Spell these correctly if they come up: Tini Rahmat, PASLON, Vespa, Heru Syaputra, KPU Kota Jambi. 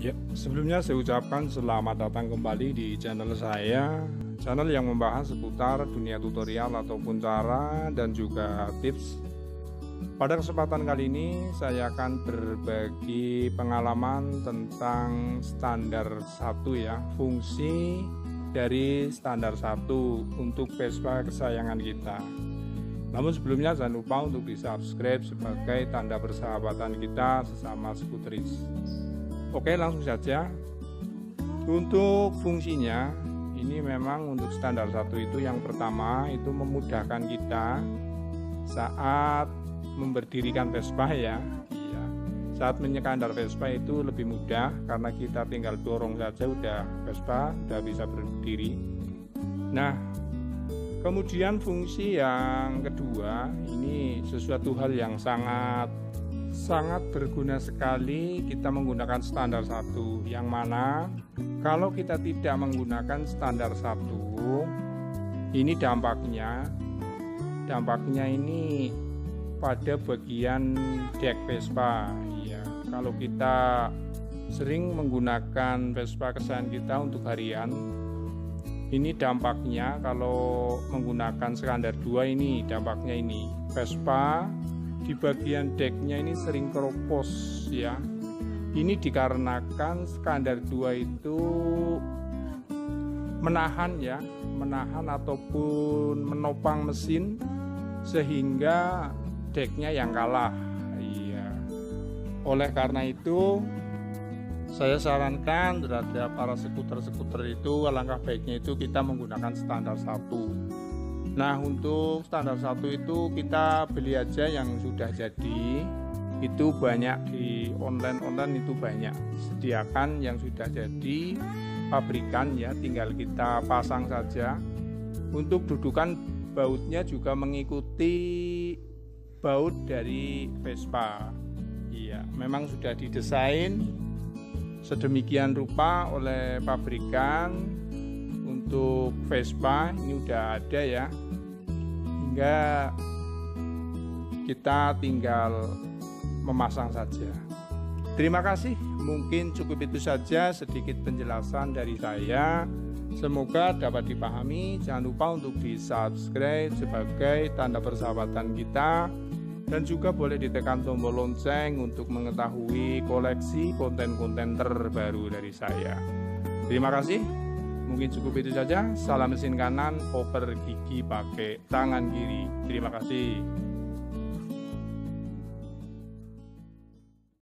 Ya, sebelumnya saya ucapkan selamat datang kembali di channel saya, channel yang membahas seputar dunia tutorial ataupun cara dan juga tips. Pada kesempatan kali ini saya akan berbagi pengalaman tentang standar 1 ya, fungsi dari standar 1 untuk Vespa kesayangan kita. Namun sebelumnya jangan lupa untuk di-subscribe sebagai tanda persahabatan kita sesama skuteris. Oke, langsung saja. Untuk fungsinya, ini memang untuk standar 1 itu yang pertama itu memudahkan kita saat memberdirikan Vespa ya. Iya. Saat menyekandar Vespa itu lebih mudah karena kita tinggal dorong saja udah Vespa udah bisa berdiri. Nah, kemudian fungsi yang kedua, ini sesuatu hal yang sangat berguna sekali kita menggunakan standar 1, yang mana kalau kita tidak menggunakan standar 1 ini dampaknya ini pada bagian dek Vespa ya. Kalau kita sering menggunakan Vespa kesayangan kita untuk harian, ini dampaknya kalau menggunakan standar 2 ini dampaknya ini Vespa di bagian deknya ini sering keropos ya. Ini dikarenakan standar 2 itu menahan ataupun menopang mesin sehingga deknya yang kalah iya. Oleh karena itu saya sarankan terhadap para skuter-skuter itu alangkah baiknya itu kita menggunakan standar 1. Nah, untuk standar 1 itu kita beli aja yang sudah jadi, itu banyak di online itu banyak sediakan yang sudah jadi pabrikan ya, tinggal kita pasang saja. Untuk dudukan bautnya juga mengikuti baut dari Vespa iya, memang sudah didesain sedemikian rupa oleh pabrikan. Untuk Vespa ini udah ada ya, hingga kita tinggal memasang saja. Terima kasih, mungkin cukup itu saja sedikit penjelasan dari saya, semoga dapat dipahami. Jangan lupa untuk di-subscribe sebagai tanda persahabatan kita, dan juga boleh ditekan tombol lonceng untuk mengetahui koleksi konten-konten terbaru dari saya. Terima kasih. Mungkin cukup itu saja. Salam mesin kanan, oper gigi pakai tangan kiri. Terima kasih.